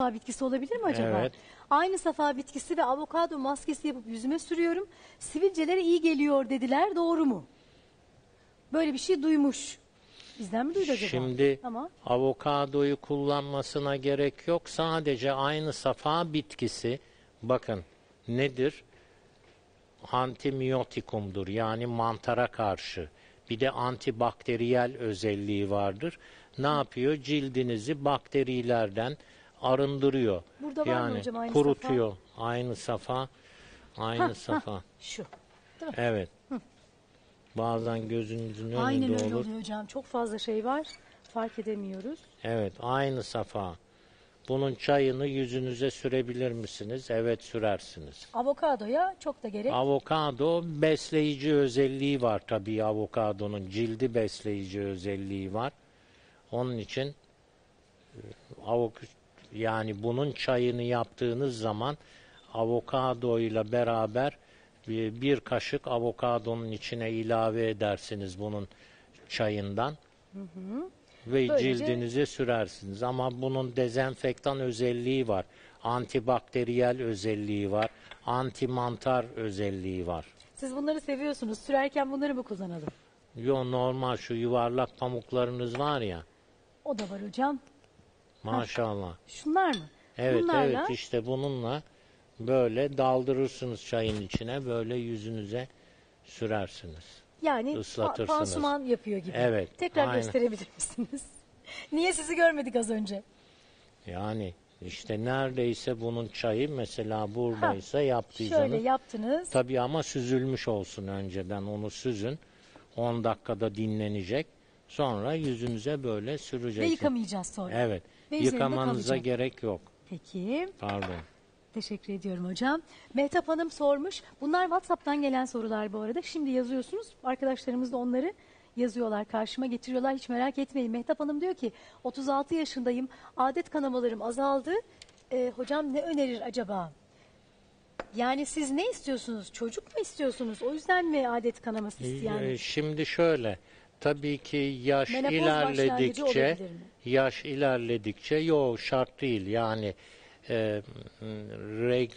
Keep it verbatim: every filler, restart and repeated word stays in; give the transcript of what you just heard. Bitkisi olabilir mi acaba? Evet. Aynı safa bitkisi ve avokado maskesi yapıp yüzüme sürüyorum. Sivilcelere iyi geliyor dediler. Doğru mu? Böyle bir şey duymuş. Bizden mi duydu acaba? Şimdi tamam. Avokadoyu kullanmasına gerek yok. Sadece aynı safa bitkisi bakın nedir? Antimiyotikumdur. Yani mantara karşı. Bir de antibakteriyel özelliği vardır. Ne yapıyor? Cildinizi bakterilerden arındırıyor. Burada yani var mı hocam aynı kurutuyor. Safa? Aynı safa. Aynı ha, safa. Ha, şu. Evet. Hı. Bazen gözünüzün önünde aynen olur. Aynen öyle oluyor hocam. Çok fazla şey var. Fark edemiyoruz. Evet. Aynı safa. Bunun çayını yüzünüze sürebilir misiniz? Evet, sürersiniz. Avokadoya çok da gerek. Avokado besleyici özelliği var tabii. Avokadonun cildi besleyici özelliği var. Onun için avokado yani bunun çayını yaptığınız zaman avokadoyla beraber bir, bir kaşık avokadonun içine ilave edersiniz bunun çayından. Hı hı. Ve böylece cildinize sürersiniz. Ama bunun dezenfektan özelliği var. Antibakteriyel özelliği var. Antimantar özelliği var. Siz bunları seviyorsunuz. Sürerken bunları mı kullanalım? Yo, normal şu yuvarlak pamuklarınız var ya. O da var hocam. Maşallah. Ha, şunlar mı? Evet, bunlarla... evet işte bununla böyle daldırırsınız çayın içine, böyle yüzünüze sürersiniz. Yani ıslatırsınız. Pansuman yapıyor gibi. Evet. Tekrar aynen. Gösterebilir misiniz? Niye sizi görmedik az önce? Yani işte neredeyse bunun çayı mesela buradaysa yaptıysanız. Şöyle yaptınız. Tabii ama süzülmüş olsun önceden, onu süzün. on dakikada dinlenecek. Sonra yüzünüze böyle süreceksiniz. Ve yıkamayacağız sonra. Evet. Ve yıkamanıza gerek yok. Peki. Pardon. Teşekkür ediyorum hocam. Mehtap Hanım sormuş. Bunlar WhatsApp'tan gelen sorular bu arada. Şimdi yazıyorsunuz. Arkadaşlarımız da onları yazıyorlar. Karşıma getiriyorlar. Hiç merak etmeyin. Mehtap Hanım diyor ki otuz altı yaşındayım. Adet kanamalarım azaldı. E, hocam ne önerir acaba? Yani siz ne istiyorsunuz? Çocuk mu istiyorsunuz? O yüzden mi adet kanaması isteyen? Şimdi şöyle. Tabii ki yaş menopoz ilerledikçe yaş ilerledikçe yok şart değil yani e, regl